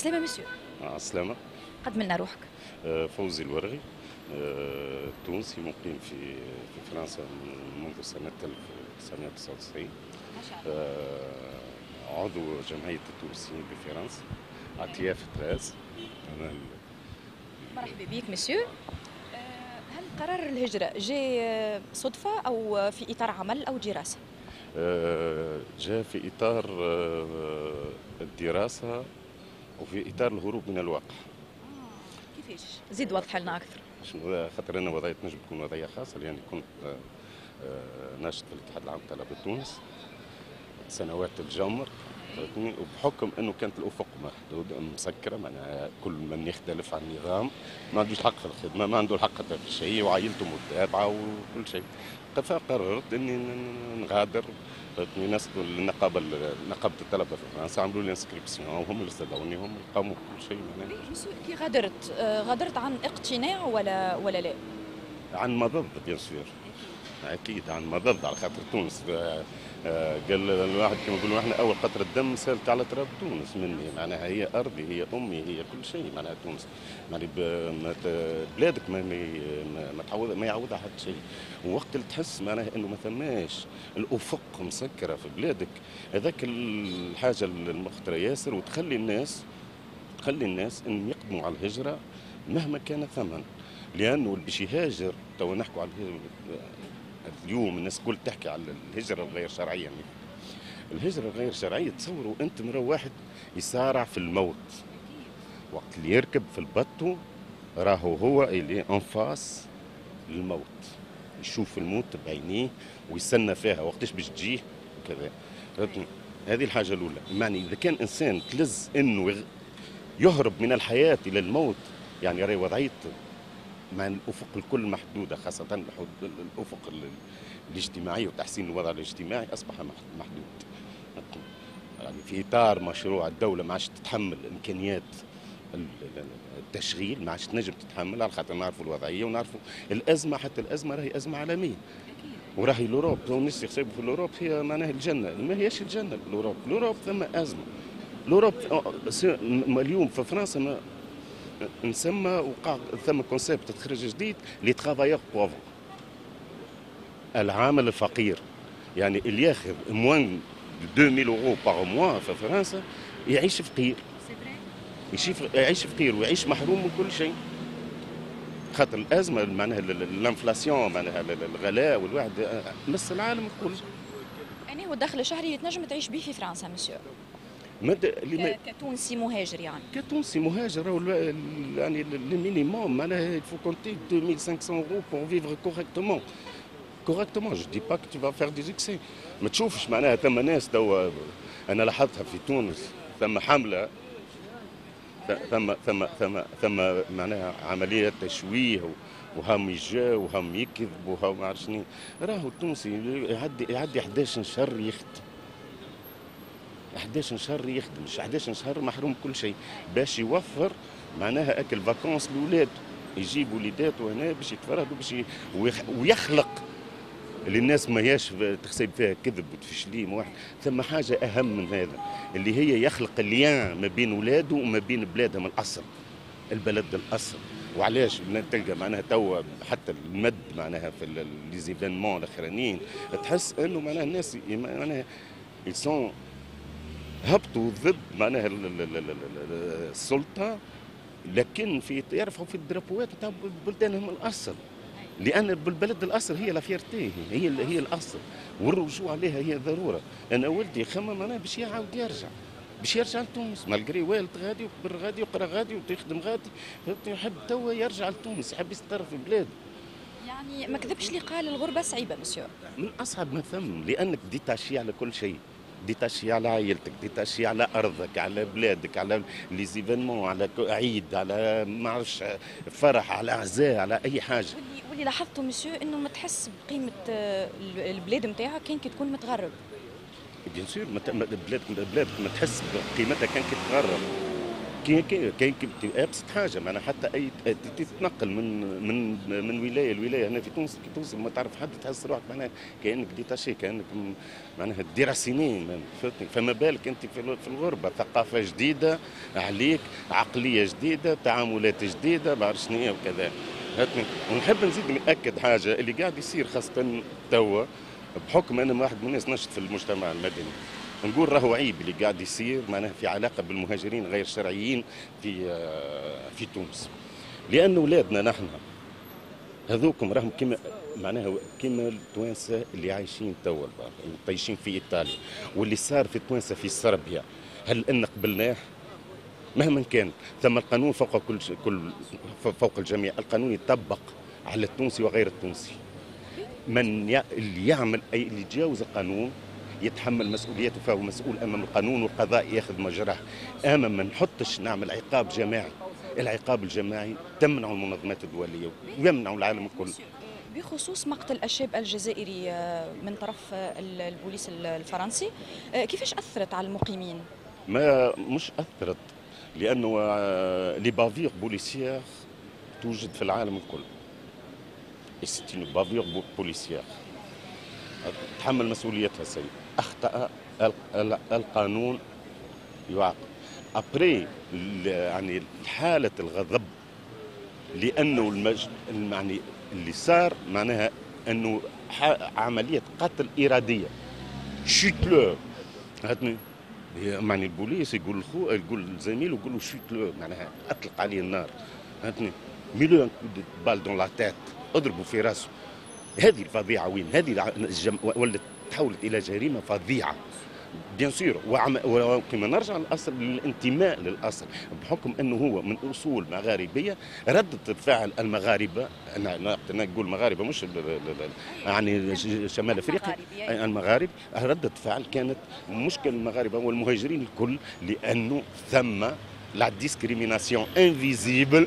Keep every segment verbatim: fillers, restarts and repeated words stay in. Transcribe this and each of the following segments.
عسلامة مسيو. عسلامة. قد منا روحك. فوزي الورغي، تونسي مقيم في في فرنسا منذ سنة ألف وتسعمائة وتسعة وتسعين. عضو جمعية التونسيين بفرنسا، عطياف تراز. مرحبا بك مسيو. هل قرار الهجرة جاء صدفة أو في إطار عمل أو دراسة؟ جاء في إطار الدراسة وفي إطار الهروب من الواقع. كيفاش؟ زيد وضح لنا أكثر. خاطر أنا وضعية نجم تكون وضعية خاصة، لأني يعني كنت ناشط في الاتحاد العام لطلبة تونس سنوات الجمر، وبحكم أنه كانت الأفق محدود مسكرة، معناها كل من يختلف عن النظام ما عندوش حق في الخدمة، ما عنده الحق في الشيء، وعائلته متابعة وكل شيء. فقررت اني نغادر، نقابه نقابه الطلبه في فرنسا عملوا لي انسكريبسيون، وهم اللي استدعوني، هم اللي قاموا بكل شيء. كي غادرت غادرت عن اقتناع ولا ولا لا؟ عن مضض بيان سور، اكيد عن مضض، على خاطر تونس. قال الواحد كما يقولوا احنا اول قطره دم سالت على تراب تونس مني، معناها هي ارضي، هي امي، هي كل شيء، معناها تونس، يعني بلادك ما ما تعوض، ما يعوضها حتى شيء. ووقت اللي تحس معناها انه ما ثماش، الافق مسكره في بلادك، هذاك الحاجه المخطره ياسر، وتخلي الناس تخلي الناس ان يقدموا على الهجره مهما كان ثمن، لانه اللي باش يهاجر، تو نحكوا على اليوم الناس كل تحكي على الهجرة الغير شرعية. يعني الهجرة الغير شرعية، تصوروا أنت مرة واحد يسارع في الموت، وقت اللي يركب في البطو راهو هو اللي أنفاس الموت، يشوف الموت بعينيه ويستنى فيها وقتاش باش تجيه وكذا. هذه الحاجة الأولى، يعني إذا كان إنسان تلز إنه يهرب من الحياة إلى الموت، يعني راهي وضعيته مع الافق الكل محدوده، خاصه الافق الاجتماعي وتحسين الوضع الاجتماعي اصبح محدود. يعني في اطار مشروع الدوله ما عادش تتحمل امكانيات التشغيل، ما عادش تنجم تتحمل، على خاطر نعرفوا الوضعيه ونعرفوا الازمه، حتى الازمه راهي ازمه عالميه. وراهي الاوروب، الناس يحسبوا في الاوروب هي معناها الجنه، ما هيش الجنه الاوروب، الاوروب ثم ازمه. الاوروب اليوم في فرنسا ما نسمى، وقع ثم كونسيبت تخرج جديد لي ترافايور بوفر، العامل الفقير، يعني اللي ياخذ موان ألفين يورو باغ موا في فرنسا يعيش فقير، يعيش فقير ويعيش محروم من كل شيء، خاطر الازمه معناها الانفلاسيون، معناها الغلاء، والواحد نص العالم الكل. يعني هو الدخل الشهري تنجم تعيش به في فرنسا مسيو؟ كتونسي مهاجر، يعني كتونسي مهاجر راهو يعني المينيموم، معناها يفو كونتي ألفين وخمسمائة يورو بور فيفر كوريكتومون كوريكتومون. جو دي با كو تي فا فير دي زيكسي، ما تشوفش معناها ثم ناس توا انا لاحظتها في تونس، ثم حمله، ثم ثم ثم ثم معناها عمليه تشويه، وهم يجا وهم يكذب وهم ما عرفت شنو. راهو التونسي يعدي يعدي أحد عشر شهر يخدم، أحد عشر شهر يخدم، أحد عشر شهر محروم كل شيء، باش يوفر معناها اكل فاكونس لولاده، يجيب وليداته هنا باش يتفرهدوا، باش ويخلق للناس ما هياش تحسب فيها كذب وتفشليم واحد. ثم حاجه اهم من هذا اللي هي يخلق الليان ما بين ولاده وما بين بلادهم الاصل، البلد الاصل. وعلاش تلقى معناها توا حتى المد معناها في ليزيفينمون الاخرانيين، تحس انه معناها الناس معناها يسون هبطوا ضد معناها السلطه، لكن في يرفعوا في الدرابوات نتاع بلدانهم الاصل، لان بالبلد الاصل هي لافيرتي، هي هي الاصل، والرجوع لها هي ضروره. انا ولدي خمم معناها باش يعاود يرجع، باش يرجع لتونس، مالغري والد غادي وكبر غادي وقرا غادي ويخدم غادي، يحب توا يرجع لتونس، يحب يستقر في بلاده. يعني ما كذبش اللي قال الغربه صعيبه مسيو؟ من اصعب ما ثم، لانك ديتاشي على كل شيء، ديتاشي على عائلتك، ديتاشي على ارضك، على بلادك، على لي زيفينمون، على عيد، على ما عرفش فرح، على عزاء، على اي حاجه. واللي واللي لاحظته مسيو انه ما تحس بقيمه البلاد نتاعك كان كي تكون متغرب. بيان سور، بلادك بلادك ما تحس بقيمتها كان كي تتغرب، كي هكايا كاين كي ابسط حاجه معناها حتى اي تتنقل من من من ولايه لولايه هنا في تونس، كي توصل ما تعرف حد تحس روحك معناها كانك ديتاشي، كانك معناها دير سنين، فهمتني؟ فما بالك انت في الغربه، ثقافه جديده عليك، عقليه جديده، تعاملات جديده، ما عرفت شنو وكذا، فهمتني؟ ونحب نزيد ناكد حاجه اللي قاعد يصير خاصه توا، بحكم انا واحد من الناس نشط في المجتمع المدني، نقول راهو عيب اللي قاعد يصير معناها في علاقه بالمهاجرين غير شرعيين في في تونس، لان اولادنا نحن هذوكم راهم كما معناها كما التوانسه اللي عايشين توا عايشين في ايطاليا، واللي صار في التوانسه في صربيا هل ان قبلناه؟ مهما كان ثم القانون فوق كل كل فوق الجميع، القانون يطبق على التونسي وغير التونسي. من اللي يعمل اي اللي يتجاوز القانون يتحمل مسؤوليته، فهو مسؤول امام القانون والقضاء ياخذ مجراه. اما ما نحطش نعمل عقاب جماعي، العقاب الجماعي تمنع المنظمات الدوليه ويمنع العالم الكل. بخصوص مقتل الشاب الجزائري من طرف البوليس الفرنسي، كيفاش اثرت على المقيمين؟ ما مش اثرت، لانه لي بافيغ بوليسيير توجد في العالم الكل. سي اون بافيغ بوليسيير تحمل مسؤوليتها السيد، اخطا القانون يعاقب. ابري يعني حاله الغضب، لانه المج... يعني اللي صار معناها انه عمليه قتل اراديه شوتلو، فهمتني؟ يعني البوليس يقول لخو يقول لزميله يقول له شوتلو معناها اطلق عليه النار، فهمتني؟ ميلو بال دون لا تيت، اضربوا في راسه. هذه الفظيعه وين؟ هذه الجم... ولت تحولت الى جريمه فظيعه. بيان سور وعم... وكما نرجع للاصل للانتماء للاصل، بحكم انه هو من اصول مغاربيه، رده فعل المغاربه، انا نقول مغاربه مش يعني شمال افريقيا، المغارب، رده فعل كانت مشكل المغاربه والمهاجرين الكل، لانه ثم لا ديسكريميناسيون انفيزيبل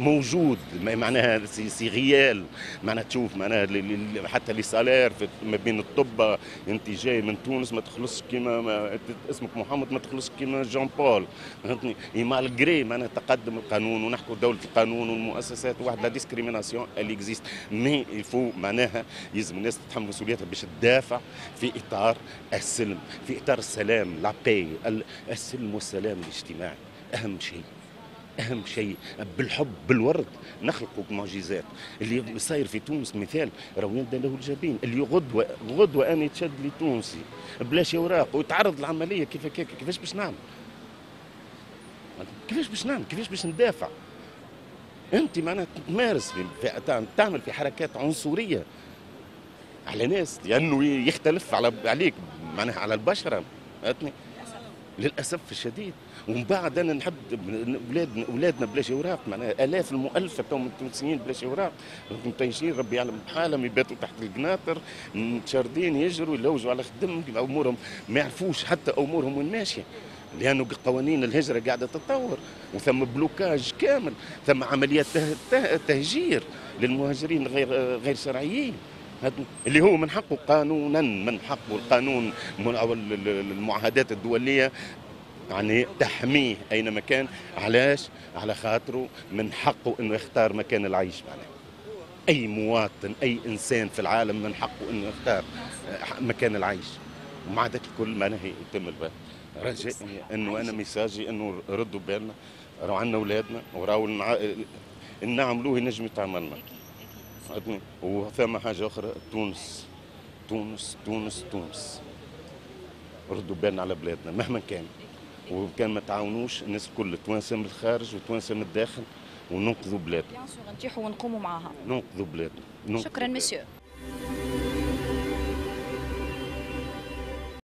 موجود، معناها سي غيال، معناها تشوف معناها حتى لي سالير ما بين الطب، انت جاي من تونس ما تخلصش كيما اسمك محمد، ما تخلصش كيما جون بول، فهمتني؟ اي مالغري معناها تقدم القانون ونحكوا دوله القانون والمؤسسات واحد لا ديسكريميناسيون اللي اكزيست، مي الفو معناها يلزم الناس تتحمل مسؤوليتها باش تدافع في اطار السلم، في اطار السلام، لا باي، السلم والسلام الاجتماعي اهم شيء. أهم شيء بالحب بالورد نخلقوا معجزات. اللي صاير في تونس مثال رويندا له الجبين، اللي غدوة غدوة أنا يتشد لتونسي بلاش أوراق ويتعرض لعملية كيف هكاك، كيفاش باش نعمل؟ كيفاش باش نعمل؟ كيفاش باش ندافع؟ أنت معناها تمارس تعمل في حركات عنصرية على ناس، لأنه يختلف على عليك معناها على البشرة، فهمتني؟ للاسف الشديد. ومن بعد انا نحب اولادنا اولادنا بلاش اوراق، معناها الاف المؤلفه تو من التونسيين بلاش اوراق، متيشين ربي يعلم بحالهم، يباتوا تحت القناطر متشردين، يجروا يلوجوا على خدم امورهم، ما يعرفوش حتى امورهم وين ماشيه، لانه قوانين الهجره قاعده تتطور، وثم بلوكاج كامل، ثم عمليات تهجير للمهاجرين غير غير شرعيين، اللي هو من حقه قانونا، من حقه القانون او المعاهدات الدوليه يعني تحميه اينما كان. علاش؟ على خاطره من حقه انه يختار مكان العيش، معناه اي مواطن اي انسان في العالم من حقه انه يختار مكان العيش، ومع ذلك الكل معناه يتم البال. رجاء انه انا ميساجي انه ردوا بالنا، راهو عندنا اولادنا وراهو نعملوه ينجم يتعملنا. وثم حاجه اخرى، تونس تونس تونس تونس ردوا بالنا على بلادنا مهما كان، وكان ما تعاونوش الناس الكل، توانسه من الخارج وتوانسه من الداخل، وننقذوا بلادنا، نتيحوا ونقوموا معاها، ننقذوا بلادنا. شكرا مسيو.